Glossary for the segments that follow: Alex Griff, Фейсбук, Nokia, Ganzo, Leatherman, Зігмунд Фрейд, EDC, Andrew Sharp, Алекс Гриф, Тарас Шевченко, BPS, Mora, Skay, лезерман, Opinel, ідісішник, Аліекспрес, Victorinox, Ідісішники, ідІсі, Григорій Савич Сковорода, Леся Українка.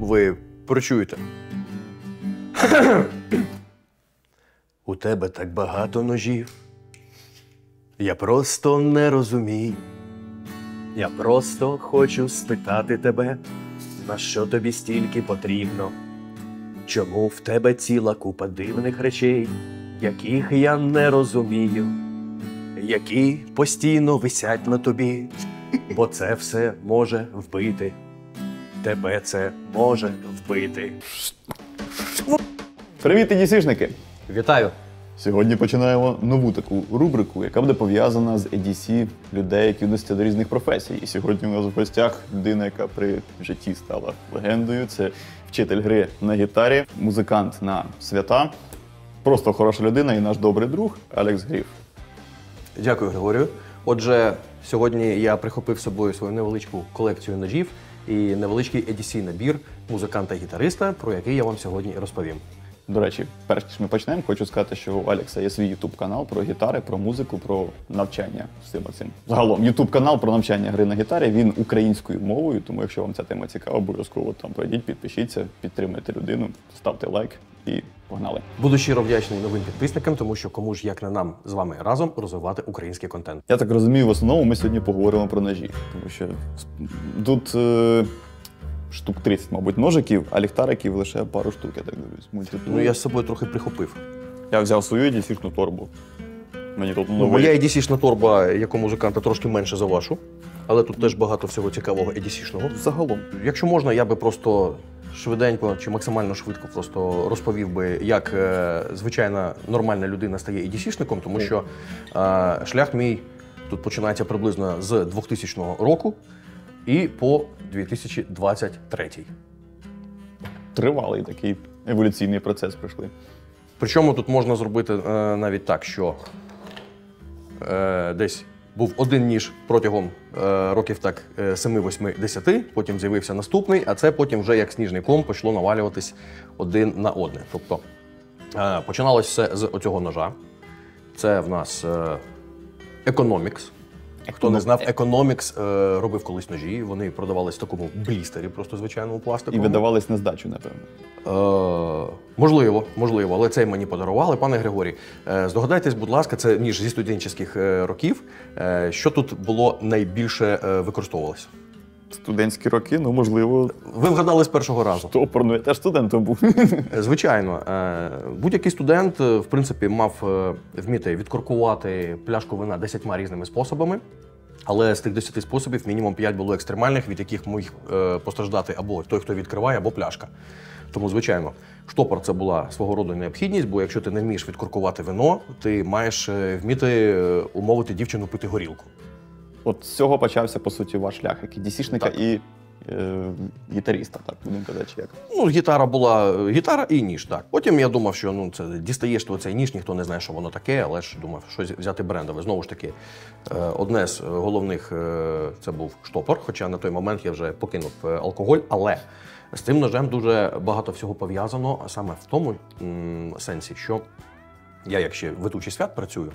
ви прочуєте. У тебе так багато ножів. Я просто не розумію. Я просто хочу спитати тебе, на що тобі стільки потрібно. Чому в тебе ціла купа дивних речей, яких я не розумію, які постійно висять на тобі, бо це все може вбити. Тебе це може вбити. Привіт, ідісішники! Вітаю! Сьогодні починаємо нову таку рубрику, яка буде пов'язана з EDC людей, які відносяться до різних професій. І сьогодні у нас в гостях людина, яка при житті стала легендою. Це вчитель гри на гітарі, музикант на свята, просто хороша людина і наш добрий друг Алекс Гриф. Дякую, Григорію. Отже, сьогодні я прихопив з собою свою невеличку колекцію ножів і невеличкий EDC-набір музиканта-гітариста, про який я вам сьогодні розповім. До речі, перш ніж ми почнемо, хочу сказати, що у Алекса є свій ютуб-канал про гітари, про музику, про навчання всім. Загалом, ютуб-канал про навчання гри на гітарі, він українською мовою, тому якщо вам ця тема цікава, обов'язково там пройдіть, підпишіться, підтримайте людину, ставте лайк і погнали. Буду щиро вдячний новим підписникам, тому що кому ж як не нам з вами разом розвивати український контент. Я так розумію, в основному ми сьогодні поговоримо про ножі, тому що тут... штук 30, мабуть, ножиків, а ліхтариків лише пару штук, я так дивлюсь. Ну, я з собою трохи прихопив. Я взяв свою ідісішну торбу. Мені тут новий... Моя ідісішна торба, як у музиканта, трошки менше за вашу. Але тут теж багато всього цікавого ідісішного. Загалом. Якщо можна, я би просто швиденько чи максимально швидко просто розповів би, як звичайна нормальна людина стає ідісішником, тому що шлях мій тут починається приблизно з 2000 року. І по 2023. Тривалий такий еволюційний процес пройшли. Причому тут можна зробити навіть так, що десь був один ніж протягом років так 7-8-10, потім з'явився наступний, а це потім вже як сніжний ком почало навалюватись один на одне. Тобто починалось все з оцього ножа. Це в нас Economics. Хто не знав, Economics робив колись ножі, вони продавались в такому блістері, просто звичайному пластику. І видавались на здачу, напевно. Можливо, але цей мені подарували. Пане Григорій, здогадайтесь, будь ласка, це ніж зі студентських років. Що тут було найбільше використовувалося? Студентські роки, ну, можливо... Ви вгадали з першого разу. Штопор, ну я теж студентом був. Звичайно. Будь-який студент, в принципі, мав вміти відкоркувати пляшку вина 10 різними способами. Але з тих 10 способів мінімум 5 було екстремальних, від яких міг постраждати або той, хто відкриває, або пляшка. Тому, звичайно, штопор – це була свого роду необхідність, бо якщо ти не вмієш відкоркувати вино, ти маєш вміти умовити дівчину пити горілку. От з цього почався, по суті, ваш шлях, як ідісішника і гітариста, так, будемо казати, чи як? Ну, гітара була, гітара і ніж, так. Потім я думав, що, ну, це дістаєш цей ніж, ніхто не знає, що воно таке, але ж думав, щось взяти брендове. Знову ж таки, одне з головних, це був штопор, хоча на той момент я вже покинув алкоголь, але з цим ножем дуже багато всього пов'язано, саме в тому сенсі, що я, як ще ведучий свят працюю,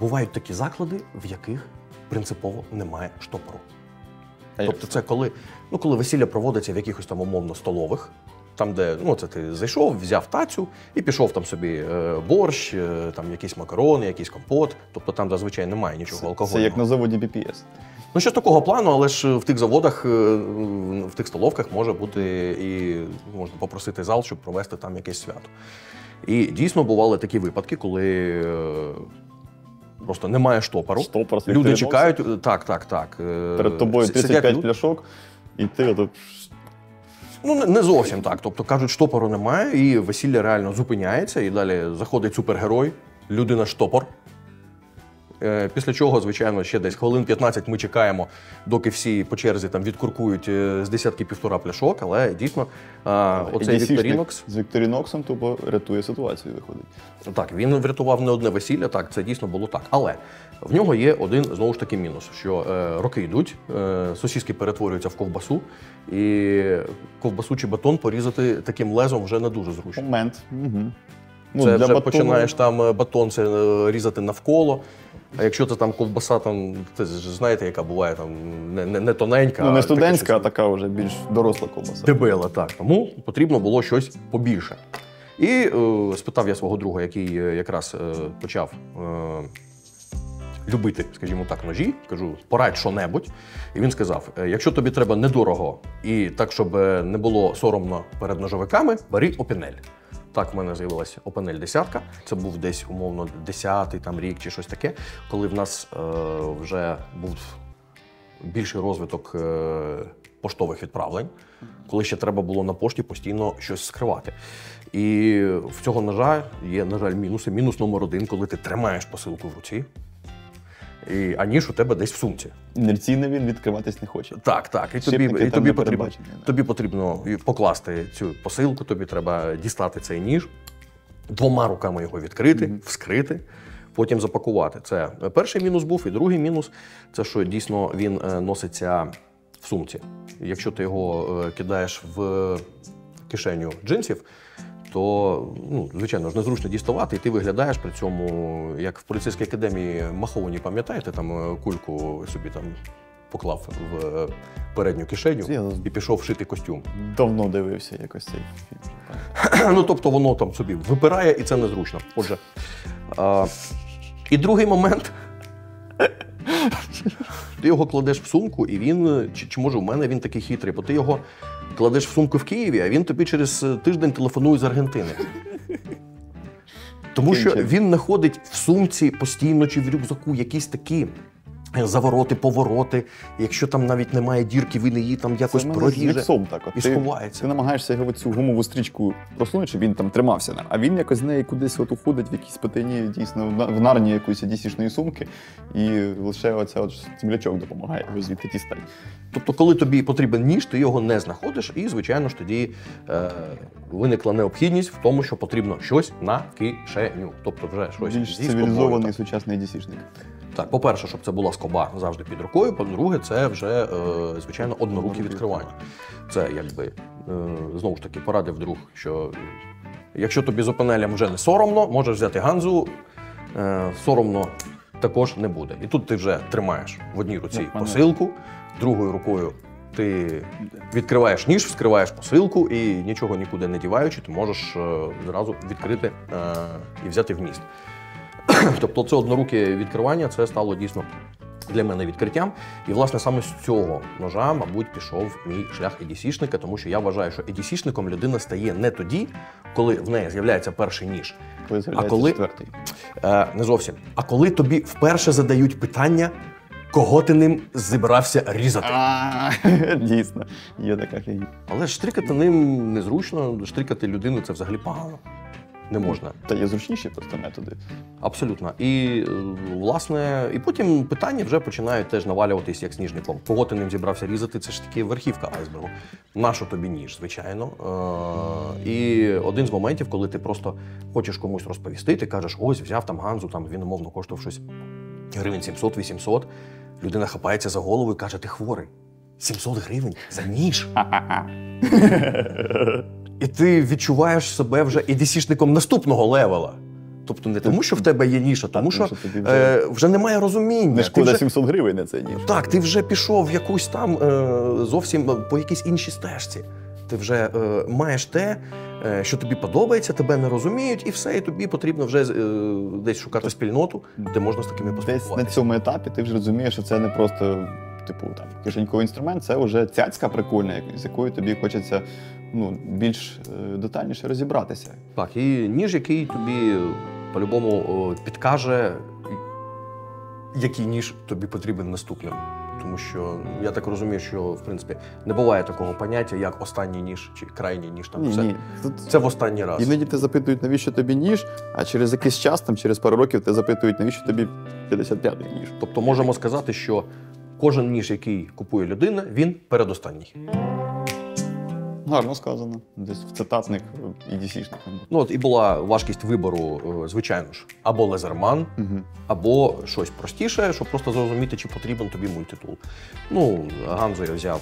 бувають такі заклади, в яких принципово немає штопору. Тобто це коли весілля проводиться в якихось там умовно столових, там де, ну, це ти зайшов, взяв тацю і пішов там собі борщ, там якісь макарони, якийсь компот, тобто там зазвичай немає нічого алкогольного. Це як на заводі BPS. Ну, щось такого плану, але ж в тих заводах, в тих столовках може бути і можна попросити зал, щоб провести там якесь свято. І дійсно бували такі випадки, коли просто немає штопору. Штопор, люди чекають. Так. Перед тобою 35 пляшок, і ти отут... Ну, не зовсім так. Тобто, кажуть, штопору немає, і весілля реально зупиняється, і далі заходить супергерой, людина-штопор. Після чого, звичайно, ще десь хвилин 15 ми чекаємо, доки всі по черзі там відкуркують з десятки-півтора пляшок, але дійсно оцей Victorinox... З Victorinox'ом тупо рятує ситуацію, виходить. Так, він врятував не одне весілля, так, це дійсно було так. Але в нього є один, знову ж таки, мінус, що роки йдуть, сосиски перетворюються в ковбасу, і ковбасу чи батон порізати таким лезом вже не дуже зручно. Момент. Це вже починаєш там батон різати навколо. А якщо це там ковбаса, там, ти знаєте, яка буває, там, не тоненька. Ну, не студентська, а така вже більш доросла ковбаса. Дебела, так. Тому потрібно було щось побільше. І спитав я свого друга, який якраз почав любити, скажімо так, ножі. Кажу, порадь що-небудь. І він сказав, якщо тобі треба недорого і так, щоб не було соромно перед ножовиками, бери Опінель. Так в мене з'явилася Opinel 10. Це був десь, умовно, 10-й там рік чи щось таке, коли в нас вже був більший розвиток поштових відправлень, коли ще треба було на пошті постійно щось скривати. І в цього ножа є, на жаль, мінуси. Мінус №1, коли ти тримаєш посилку в руці, а ніж у тебе десь в сумці. Інерційно він відкриватись не хоче. Так, так. І тобі потрібно покласти цю посилку, тобі треба дістати цей ніж, двома руками його відкрити, вскрити, потім запакувати. Це перший мінус був, і другий мінус – це що дійсно він носиться в сумці. Якщо ти його кидаєш в кишеню джинсів, то, ну, звичайно ж, незручно діставати, і ти виглядаєш при цьому, як в поліцейській академії Махоуні, пам'ятаєте, там кульку собі там поклав в передню кишеню і пішов шити костюм. Давно дивився якось цей фільм. Ну, тобто воно там собі випирає, і це незручно. Отже, і другий момент. Ти його кладеш в сумку, і він, чи може в мене він такий хитрий, бо ти його кладеш в сумку в Києві, а він тобі через тиждень телефонує з Аргентини. Тому що він знаходить в сумці постійно чи в рюкзаку якісь такі завороти, повороти. Якщо там навіть немає дірки, він її там якось проріже і сховається. Ти намагаєшся його цю гумову стрічку просунути, щоб він там тримався, а він якось з неї кудись от уходить в якійсь патині, дійсно, в нарні якоїсь ідісішної сумки, і лише оця от землячок допомагає його звідти дістати. Тобто, коли тобі потрібен ніж, ти його не знаходиш, і, звичайно ж, тоді виникла необхідність в тому, що потрібно щось на кишеню. Тобто вже щось більш цивілізований сучасний ідісішник. Так, по-перше, щоб це була скоба завжди під рукою, по-друге, це вже, звичайно, однорукі відкривання. Це, якби, знову ж таки, порадив друг, що якщо тобі з Опінелем вже не соромно, можеш взяти Ганзу, соромно також не буде. І тут ти вже тримаєш в одній руці посилку, другою рукою ти відкриваєш ніж, вскриваєш посилку і, нічого нікуди не діваючи, ти можеш зразу відкрити і взяти вміст. Тобто це одноруке відкривання, це стало дійсно для мене відкриттям. І, власне, саме з цього ножа, мабуть, пішов мій шлях ідісішника, тому що я вважаю, що ідісішником людина стає не тоді, коли в неї з'являється перший ніж, а коли… Четвертий. Не зовсім. А коли тобі вперше задають питання, кого ти ним зібрався різати. Дійсно, є така фігня. Але штрикати ним незручно, штрикати людину – це взагалі погано. Не можна. Та є зручніші просто методи. Абсолютно. І, власне, і потім питання вже починають теж навалюватись, як сніжний ком. Кого ти ним зібрався різати, це ж таки верхівка айсбергу. Нащо тобі ніж, звичайно. І один з моментів, коли ти просто хочеш комусь розповісти, ти кажеш, ось, взяв там Ганзу, там він, умовно, коштував щось гривень 700-800. Людина хапається за голову і каже, ти хворий. 700 гривень за ніж? І ти відчуваєш себе вже ідісішником наступного левела. Тобто не тому, що в тебе є ніша, тому що вже немає розуміння. Не шкода 700 гривень на це ніж. Так, ти вже пішов в якусь там зовсім по якійсь іншій стежці. Ти вже маєш те, що тобі подобається, тебе не розуміють, і все, і тобі потрібно вже десь шукати спільноту, де можна з такими поспілкуватися. Десь на цьому етапі ти вже розумієш, що це не просто типу там кишеньковий інструмент, це вже цяцька прикольна, з якою тобі хочеться, ну, більш детальніше розібратися. Так, і ніж, який тобі по-любому підкаже, який ніж тобі потрібен наступним. Тому що я так розумію, що, в принципі, не буває такого поняття, як останній ніж чи крайній ніж. Там, ні, все. Ні. Це в останній раз. Іноді те запитують, навіщо тобі ніж, а через якийсь час, там, через пару років, те запитують, навіщо тобі 55-й ніж. Тобто можемо сказати, що кожен ніж, який купує людина, він передостанній. Гарно сказано. Десь в цитатник ідісішник. Ну от і була важкість вибору, звичайно ж, або лезерман, або щось простіше, щоб просто зрозуміти, чи потрібен тобі мультитул. Ну, Ганзо я взяв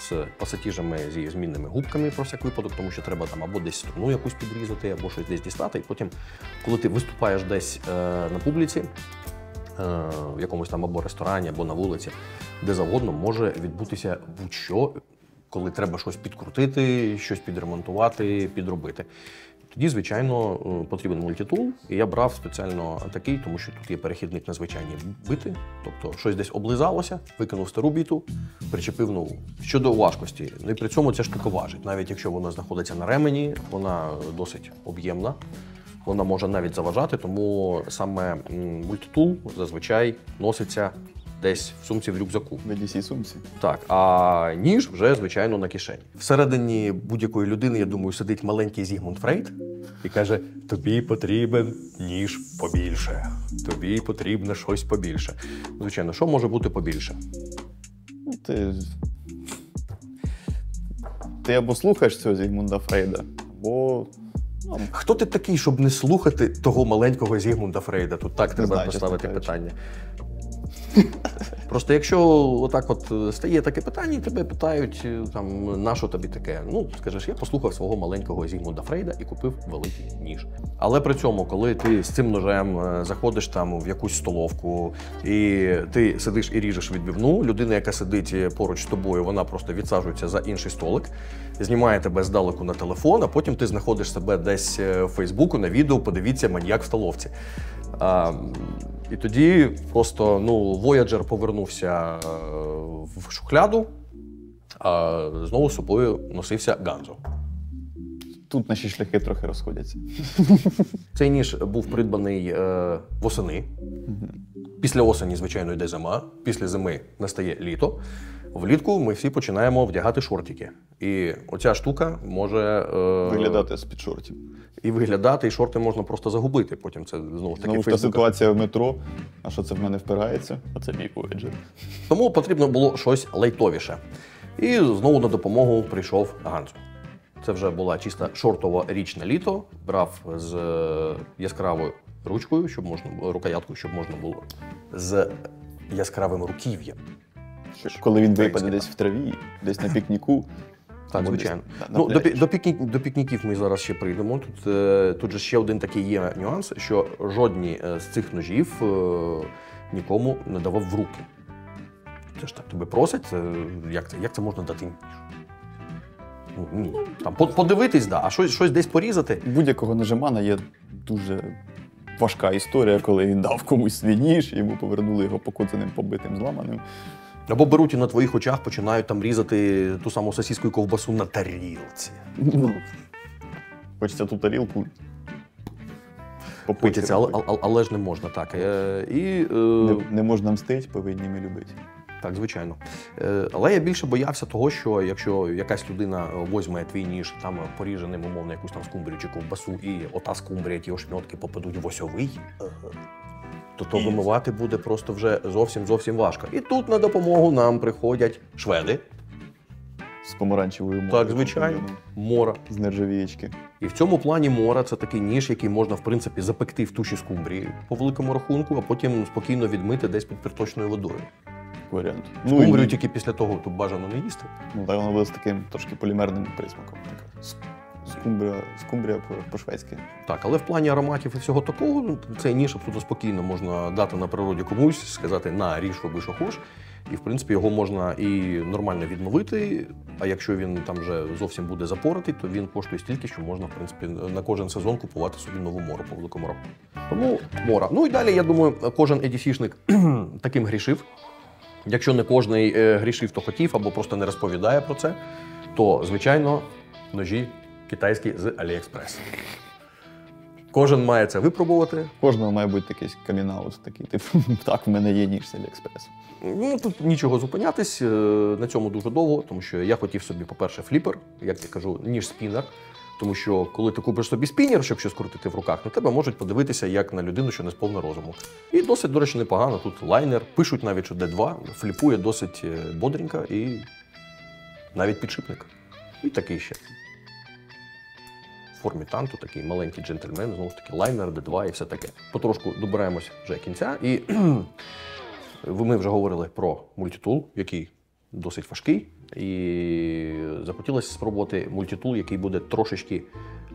з пасатіжами, зі змінними губками про всяк випадок, тому що треба там або десь струну якусь підрізати, або щось десь дістати. І потім, коли ти виступаєш десь на публіці, в якомусь там або ресторані, або на вулиці, де завгодно може відбутися будь-що, коли треба щось підкрутити, щось підремонтувати, підробити. Тоді, звичайно, потрібен мультитул, і я брав спеціально такий, тому що тут є перехідник на звичайні бити, тобто щось десь облизалося, викинув стару біту, причепив нову. Щодо важкості, ну і при цьому ця штука важить, навіть якщо вона знаходиться на ремені, вона досить об'ємна, вона може навіть заважати, тому саме мультитул зазвичай носиться десь в сумці, в рюкзаку. В ідісі сумці? Так, а ніж вже, звичайно, на кишені. Всередині будь-якої людини, я думаю, сидить маленький Зігмунд Фрейд і каже, тобі потрібен ніж побільше, тобі потрібно щось побільше. Звичайно, що може бути побільше? Ти або слухаєш цього Зігмунда Фрейда, або... Хто ти такий, щоб не слухати того маленького Зігмунда Фрейда? Тут так треба поставити питання. Просто якщо отак от стає таке питання, і тебе питають, там, на що тобі таке? Ну, скажеш, я послухав свого маленького Зігмунда Фрейда і купив великий ніж. Але при цьому, коли ти з цим ножем заходиш там в якусь столовку, і ти сидиш і ріжеш відбивну, людина, яка сидить поруч з тобою, вона просто відсаджується за інший столик, знімає тебе здалеку на телефон, а потім ти знаходиш себе десь в Фейсбуку на відео, подивіться, маньяк в столовці. І тоді просто, ну, Voyager повернувся в шухляду, а знову з собою носився Ganzo. Тут наші шляхи трохи розходяться. Цей ніж був придбаний восени. Після осені, звичайно, йде зима, після зими настає літо. Влітку ми всі починаємо вдягати шортики. І оця штука може... виглядати з-під шортів. І виглядати, і шорти можна просто загубити потім. Це знову ж таки та ситуація в метро. А що це в мене впирається? А це мій Voyager. Тому потрібно було щось лайтовіше. І знову на допомогу прийшов Ганзо. Це вже була чиста шортова річ на літо. Брав з яскравою ручкою, щоб можна, рукоятку, щоб можна було з яскравим руків'ям. Коли він випаде десь в траві, десь на пікніку. Так, звичайно. Ну, до пікніків ми зараз ще прийдемо. Тут же ще один такий є нюанс, що жодні з цих ножів нікому не давав в руки. Це ж так тебе просять, як це можна дати ніж? Ні. Там, подивитись, да, а щось десь порізати. Будь-якого ножемана є дуже важка історія, коли він дав комусь свій ніж, йому повернули його покоцаним, побитим, зламаним. Або беруть і на твоїх очах починають там різати ту саму сосиску і ковбасу на тарілці. Хочеться ту тарілку попити. Але ж не можна, так. Не можна мстить, повинні ми любити. Так, звичайно. Але я більше боявся того, що якщо якась людина возьме твій ніж, там поріже ним, умовно, якусь там скумбрію чи ковбасу, і ота скумбрія, ті ошмітки попадуть в осьовий, то вимивати буде просто вже зовсім-зовсім важко. І тут на допомогу нам приходять шведи. З помаранчевою морою. Так, звичайно. Мора. З нержавієчки. І в цьому плані Мора – це такий ніж, який можна, в принципі, запекти в туші скумбрії по великому рахунку, а потім спокійно відмити десь під приточною водою. Варіант. Скумбрію тільки після того тут бажано не їсти. Ну, так, воно буде з таким трошки полімерним присмаком. Скумбрія по-шведськи. Так, але в плані ароматів і всього такого, цей ніж абсолютно спокійно можна дати на природі комусь, сказати «на, ріж, роби, що хоч». І, в принципі, його можна і нормально відновити, а якщо він там вже зовсім буде запоратий, то він коштує стільки, що можна, в принципі, на кожен сезон купувати собі нову мору по великому року. Тому мора. Ну і далі, я думаю, кожен ідісішник таким грішив. Якщо не кожний грішив, то хотів або просто не розповідає про це, то, звичайно, ножі китайські з Аліекспрес. Кожен має це випробувати. Кожного має бути якийсь камінаут такий, типу, так, в мене є ніж з Аліекспрес. Ну, тут нічого зупинятись, на цьому дуже довго, тому що я хотів собі, по-перше, фліпер, як я кажу, ніж-спінер. Тому що, коли ти купиш собі спінер, щоб щось крутити в руках, на тебе можуть подивитися, як на людину, що не сповна розуму. І досить, до речі, непогано, тут лайнер, пишуть навіть, що D2, фліпує досить бодренько і навіть підшипник. І такий ще. В формі танту, такий маленький джентльмен, знову ж таки, лайнер, D2 і все таке. Потрошку добираємось вже кінця, і ми вже говорили про мультитул, який досить важкий, і захотілося спробувати мультитул, який буде трошечки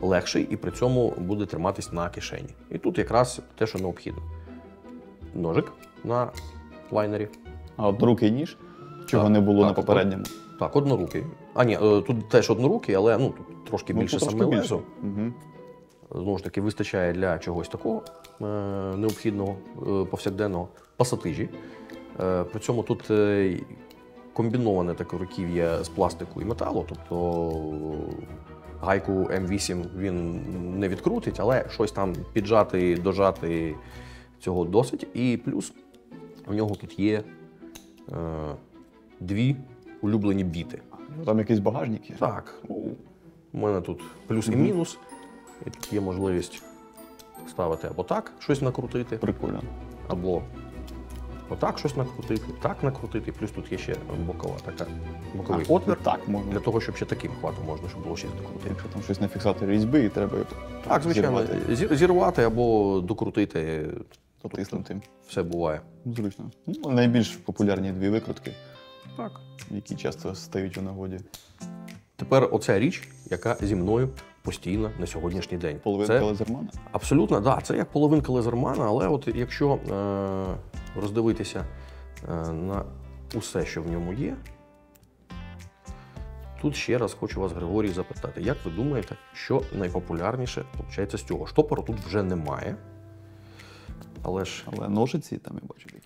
легший і при цьому буде триматись на кишені. І тут якраз те, що необхідно. Ножик, на лайнері. А однорукий ніж? Чого не було на попередньому? Так, однорукий. А ні, тут теж однорукий, але ну, тут трошки більше саме лезо. Знову ж таки, вистачає для чогось такого необхідного, повсякденного, пасатижі. При цьому тут комбіноване таке руків'я з пластику і металу, тобто гайку М8 він не відкрутить, але щось там піджати, дожати цього досить. І плюс у нього тут є дві улюблені біти. Там якийсь багажник є? Так. У мене тут плюс і мінус. І тут є можливість ставити або так щось накрутити. Прикольно. Або отак щось накрутити, так накрутити. Плюс тут є ще бокова, така, боковий отвір. Так, можна. Для того, щоб ще таким хватом можна, щоб було щось докрутити. Якщо там щось на фіксаторі різьби і треба так, звичайно, зірвати. Зірвати або докрутити. Потиснути. Все буває. Зручно. Ну, найбільш популярні дві викрутки, так, які часто стають у нагоді. Тепер оця річ, яка зі мною постійно на сьогоднішній день. Половинка лезермана? Абсолютно, так. Да, це як половинка лезермана, але от якщо роздивитися на усе, що в ньому є, тут ще раз хочу вас, Григорій, запитати, як ви думаєте, що найпопулярніше виходить з цього? Штопору тут вже немає, але ж… Але ножиці там, я бачу, такі є.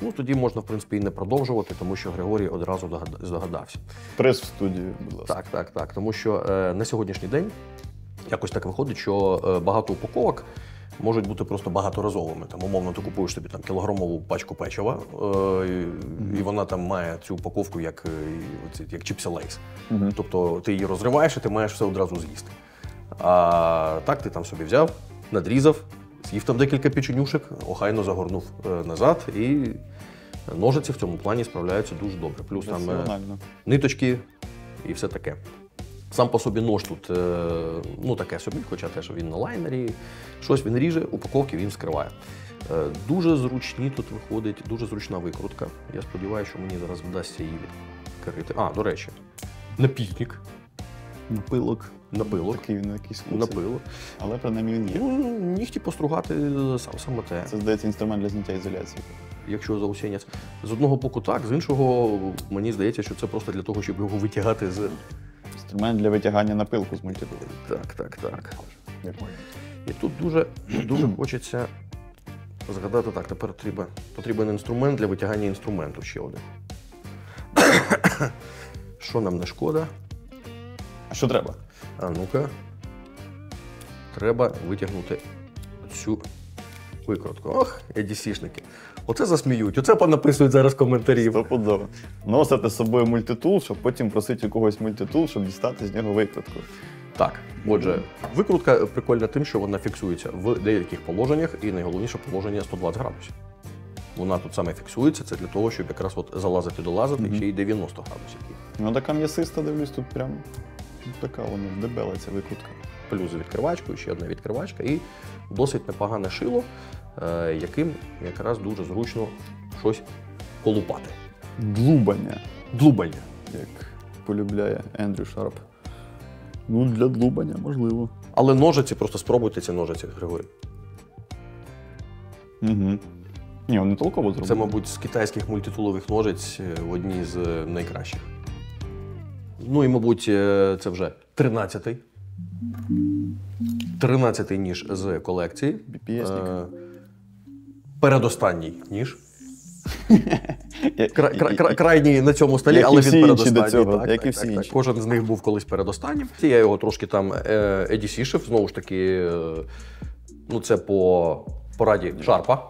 Ну, тоді можна, в принципі, і не продовжувати, тому що Григорій одразу здогадався. Прес в студію, будь ласка. Так. Тому що на сьогоднішній день якось так виходить, що багато упаковок можуть бути просто багаторазовими. Там, умовно, ти купуєш собі там кілограмову пачку печива, і вона там має цю упаковку як чіпси Лейс. Тобто ти її розриваєш, і ти маєш все одразу з'їсти. А так ти там собі взяв, надрізав, з'їв там декілька печенюшек, охайно загорнув назад, і ножиці в цьому плані справляються дуже добре. Плюс там ниточки і все таке. Сам по собі нож тут, ну таке собі, хоча теж він на лайнері, щось він ріже, упаковки він вскриває. Дуже зручні тут виходить, дуже зручна викрутка. Я сподіваюся, що мені зараз вдасться її відкрити. А, до речі, на пікнік. Напилок. Такий він якийсь напилок. Але принаймні він є. Ну, нігті постругати саме те. Це, здається, інструмент для зняття ізоляції. Якщо заусіння. З одного боку так, з іншого, мені здається, що це просто для того, щоб його витягати з… Інструмент для витягання напилку з мультитулу. Так. І тут дуже хочеться згадати так, тепер потрібен інструмент для витягання інструменту ще один. Що нам не шкода? А що треба? А ну-ка, треба витягнути цю викрутку. Ох, ідісішники. Оце засміють, оце понаписують зараз коментарі. Стопудово. Носити з собою мультитул, щоб потім просити у когось мультитул, щоб дістати з нього викрутку. Так, отже, викрутка прикольна тим, що вона фіксується в деяких положеннях, і найголовніше положення 120 градусів. Вона тут саме фіксується, це для того, щоб якраз от залазити-долазити, ще й 90 градусів. Ну така м'ясиста, дивлюсь, тут прямо. Така вона дебела ця викрутка. Плюс відкривачка, ще одна відкривачка і досить непогане шило, яким якраз дуже зручно щось колупати. Длубання. Як полюбляє Андрю Шарп. Ну, для длубання можливо. Але ножиці, просто спробуйте ці ножиці, Григорій. Ні, вони толково зробили. Це, мабуть, з китайських мультитулових ножиць одні з найкращих. Ну і, мабуть, це вже 13-й ніж з колекції. BPS-ник. Передостанній ніж. Крайній на цьому столі, але він передостанній. Кожен з них був колись передостаннім. Я його трошки там ідісішив, знову ж таки, ну це по пораді Шарпа.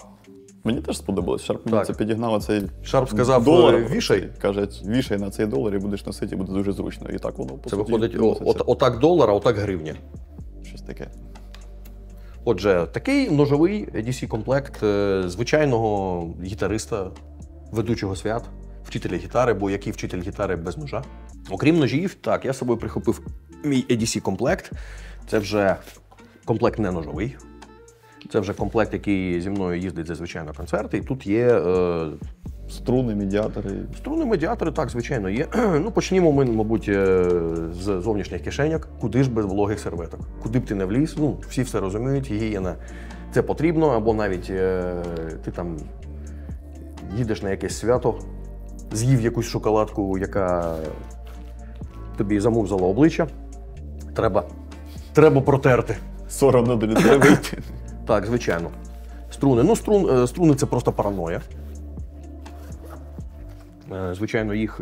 Мені теж сподобалось. Шарп мені це підігнав цей долар. Шарп сказав, вішай. Каже, вішай на цей долар і будеш носити, і буде дуже зручно. І так воно по суті. Це виходить отак долар, а отак гривня. Щось таке. Отже, такий ножовий ідісі-комплект звичайного гітариста, ведучого свят, вчителя гітари, бо який вчитель гітари без ножа. Окрім ножів, так, я з собою прихопив мій ідісі-комплект. Це вже комплект не ножовий. Це вже комплект, який зі мною їздить зазвичай на концерти. І тут є… Струни, медіатори. Струни, медіатори, так, звичайно, є. Ну, почнімо ми, мабуть, з зовнішніх кишеньок. Куди ж без вологих серветок? Куди б ти не вліз? Ну, всі все розуміють, гігієна це потрібно, або навіть ти там їдеш на якесь свято, з'їв якусь шоколадку, яка тобі замурзала обличчя, треба протерти. Соромно до людей вийти. Так, звичайно. Струни. Ну, струни — це просто параноя. Звичайно, їх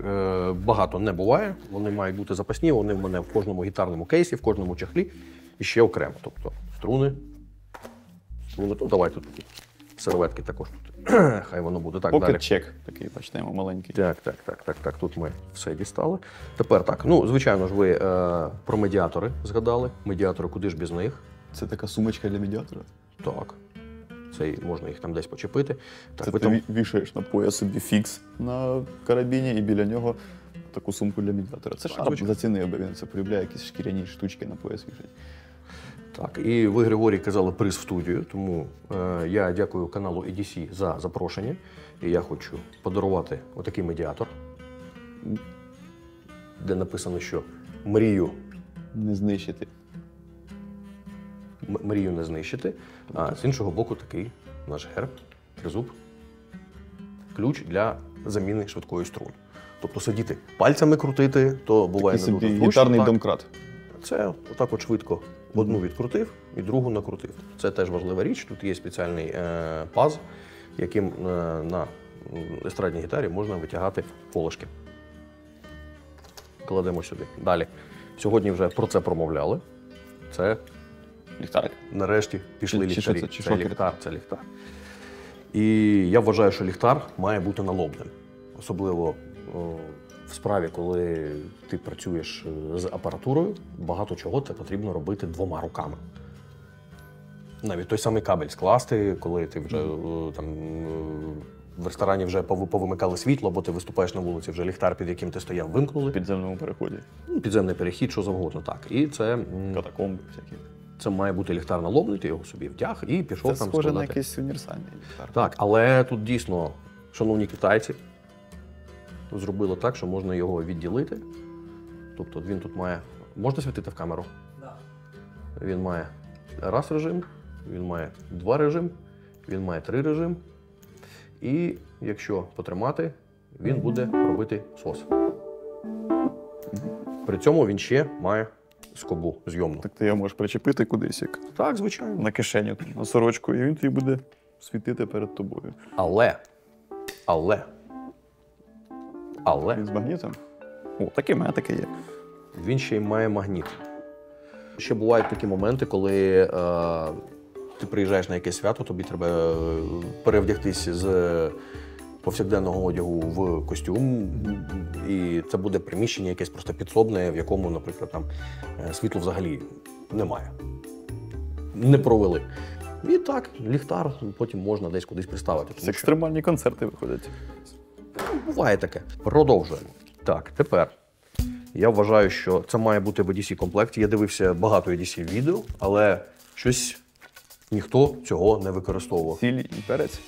багато не буває. Вони мають бути запасні, вони в мене в кожному гітарному кейсі, в кожному чехлі і ще окремо. Тобто струни. Давай тут такі серветки також тут. Хай воно буде. Так, далі. Покет-чек такий, почнемо, маленький. Так. Тут ми все дістали. Тепер так. Ну, звичайно ж, ви про медіатори згадали. Медіатори, куди ж без них? Це така сумочка для медіатора? Так. Це можна їх там десь почепити. Так, ти там вішаєш на пояс собі фікс на карабіні і біля нього таку сумку для медіатора. Це Шарп зацінив, бо він це полюбляє, якісь шкіряні штучки на пояс вішать. Так, і ви, Григорій, казали приз в студію, тому я дякую каналу EDC за запрошення. І я хочу подарувати отакий медіатор, де написано, що мрію не знищити. Мрію не знищити, а з іншого боку такий наш герб, тризуб, ключ для заміни швидкої струни. Тобто сидіти пальцями крутити, то буває не дуже зручно. Гітарний домкрат. Це отак от швидко одну відкрутив і другу накрутив. Це теж важлива річ, тут є спеціальний паз, яким на естрадній гітарі можна витягати колишки. Кладемо сюди. Далі. Сьогодні вже про це промовляли. Це ліхтарик. Нарешті пішли ліхтарі. Це ліхтар. І я вважаю, що ліхтар має бути налобним. Особливо в справі, коли ти працюєш з апаратурою, багато чого це потрібно робити двома руками. Навіть той самий кабель скласти, коли ти вже там в ресторані вже повимикали світло, бо ти виступаєш на вулиці, вже ліхтар, під яким ти стояв, вимкнули. В підземному переході. Підземний перехід, що завгодно, так. І це катакомби всякі. Це має бути ліхтар налобний, ти його собі вдяг і пішов там складати. Це схоже на якийсь універсальний ліхтар. Так, але тут дійсно, шановні китайці, зробили так, що можна його відділити. Тобто він тут має… Можна світити в камеру? Так. Да. Він має раз режим, він має два режим, він має три режим. І якщо потримати, він буде робити сос. При цьому він ще має скобу зйомну. Так ти його можеш причепити кудись, як? Так, звичайно. На кишеню, на сорочку, і він тобі буде світити перед тобою. Але. Він з магнітом? О, так і в мене таке є. Він ще й має магніт. Ще бувають такі моменти, коли ти приїжджаєш на якесь свято, тобі треба перевдягтись з повсякденного одягу в костюм, і це буде приміщення якесь просто підсобне, в якому, наприклад, там світло взагалі немає. Не провели. І так, ліхтар потім можна десь кудись приставити. Це екстремальні концерти виходять. Буває таке. Продовжуємо. Так, тепер. Я вважаю, що це має бути в EDC комплекті. Я дивився багато EDC відео, але щось ніхто цього не використовував. Сіль і перець?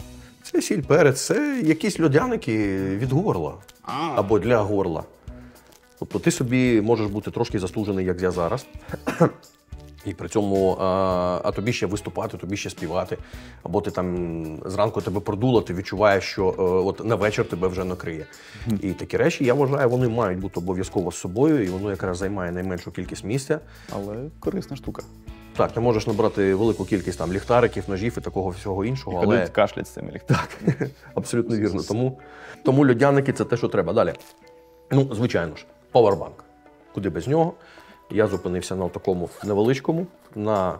Це сіль, перець, це якісь льодяники від горла або для горла. Тобто ти собі можеш бути трошки застужений, як я зараз. І при цьому, а тобі ще виступати, тобі ще співати. Або ти там зранку тебе продуло, ти відчуваєш, що от на вечір тебе вже накриє. І такі речі, я вважаю, вони мають бути обов'язково з собою, і воно якраз займає найменшу кількість місця. Але корисна штука. Так, ти можеш набрати велику кількість там ліхтариків, ножів і такого всього іншого, але… І ходить кашлять з цими ліхтариками. Так, абсолютно вірно. Тому льодяники – це те, що треба. Далі. Ну, звичайно ж, павербанк. Куди без нього? Я зупинився на такому невеличкому, на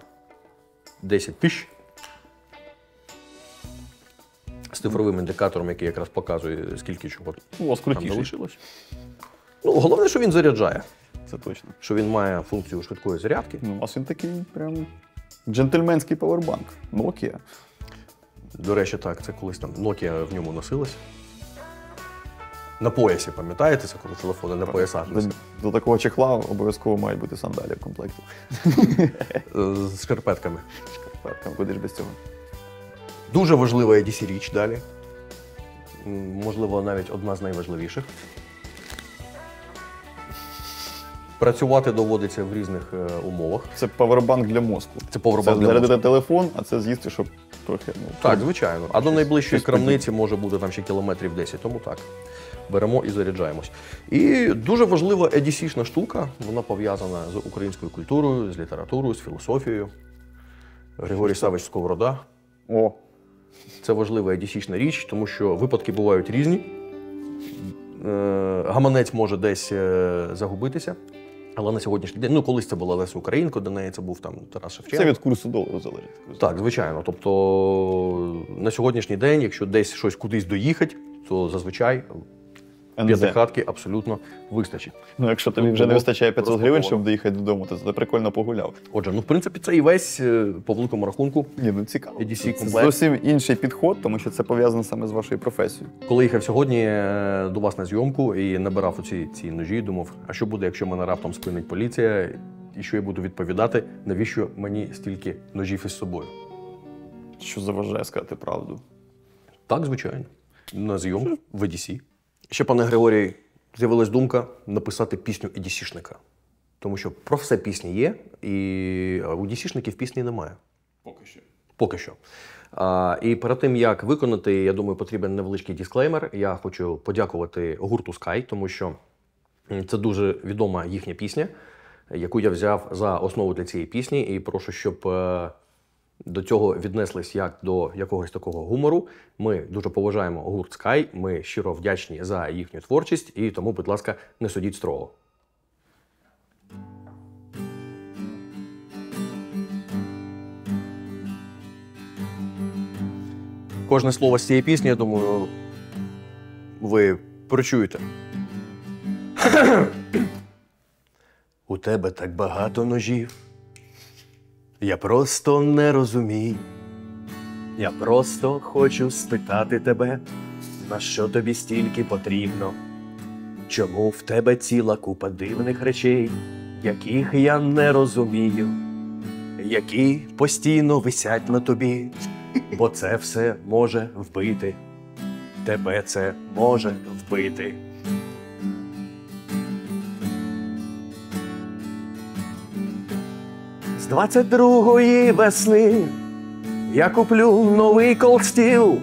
10 тисяч. З цифровим індикатором, який якраз показує, скільки чого там залишилось. Ну, головне, що він заряджає. Це точно. Що він має функцію швидкої зарядки. У нас він такий прям джентльменський павербанк. Nokia. До речі, так, це колись там Nokia в ньому носилась. На поясі, пам'ятаєте, це коли телефони на поясах? До такого чехла обов'язково мають бути сандалі в комплекті. З шкарпетками. З шкарпетками, куди ж без цього. Дуже важлива EDC річ далі. Можливо, навіть одна з найважливіших. Працювати доводиться в різних умовах. Це павербанк для мозку. Це павербанк для мозку. Це зарядити телефон, а це з'їсти, щоб трохи... Ну, так, звичайно. А до найближчої крамниці може бути там ще кілометрів 10, тому так. Беремо і заряджаємось. І дуже важлива EDC-шна штука, вона пов'язана з українською культурою, з літературою, з філософією. Григорій Савич Сковорода. О! Це важлива EDC-шна річ, тому що випадки бувають різні. Гаманець може десь загубитися. Але на сьогоднішній день, ну колись це була Леся Українко, до неї це був там Тарас Шевченко. Це від курсу долару залежить. Так, звичайно. Тобто на сьогоднішній день, якщо десь щось кудись доїхати, то зазвичай п'ятихатки абсолютно вистачить. Ну якщо тобі вже не вистачає 500 гривень, щоб доїхати додому, то це прикольно погуляв. Отже, ну в принципі це і весь, по великому рахунку, EDC-комплект. Це зовсім інший підход, тому що це пов'язано саме з вашою професією. Коли їхав сьогодні до вас на зйомку і набирав оці ці ножі, думав, а що буде, якщо мене раптом спинить поліція, і що я буду відповідати, навіщо мені стільки ножів із собою? Що заважає сказати правду? Так, звичайно. На зйомку в EDC. Ще, пане Григорій, з'явилась думка написати пісню EDC-шника. Тому що про все пісні є, і у EDC-шників пісні немає. Поки що. Поки що. І перед тим, як виконати, я думаю, потрібен невеличкий дисклеймер. Я хочу подякувати гурту Skay, тому що це дуже відома їхня пісня, яку я взяв за основу для цієї пісні. І прошу, щоб до цього віднеслись як до якогось такого гумору. Ми дуже поважаємо гурт Скай, ми щиро вдячні за їхню творчість і тому, будь ласка, не судіть строго. Кожне слово з цієї пісні, я думаю, ви прочуєте. У тебе так багато ножів. Я просто не розумію, я просто хочу спитати тебе, на що тобі стільки потрібно, чому в тебе ціла купа дивних речей, яких я не розумію, які постійно висять на тобі, бо це все може вбити, тебе це може вбити. З 22-ї весни я куплю новий колстіл.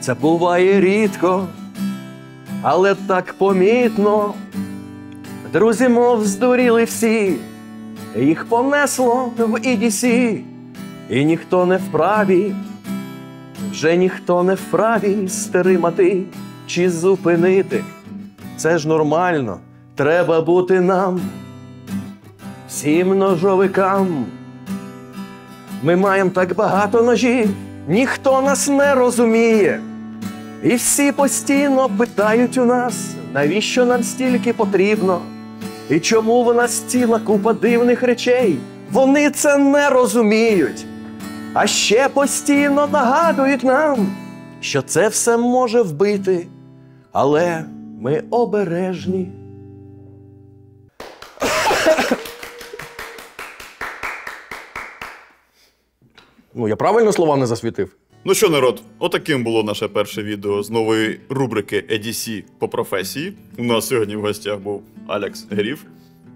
Це буває рідко, але так помітно. Друзі мов здуріли всі, їх понесло в EDC. І ніхто не вправі, вже ніхто не вправі стримати чи зупинити. Це ж нормально, треба бути нам. Всім ножовикам. Ми маємо так багато ножів, ніхто нас не розуміє. І всі постійно питають у нас, навіщо нам стільки потрібно? І чому в нас ціла купа дивних речей? Вони це не розуміють. А ще постійно нагадують нам, що це все може вбити. Але ми обережні. Ну, я правильно слова не засвітив? Ну що, народ, отаким було наше перше відео з нової рубрики EDC по професії. У нас сьогодні в гостях був Алекс Гріф,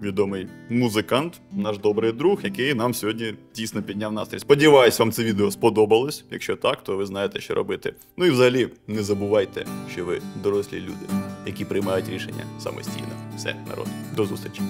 відомий музикант, наш добрий друг, який нам сьогодні тісно підняв настрій. Сподіваюсь, вам це відео сподобалось. Якщо так, то ви знаєте, що робити. Ну і взагалі, не забувайте, що ви дорослі люди, які приймають рішення самостійно. Все, народ, до зустрічі.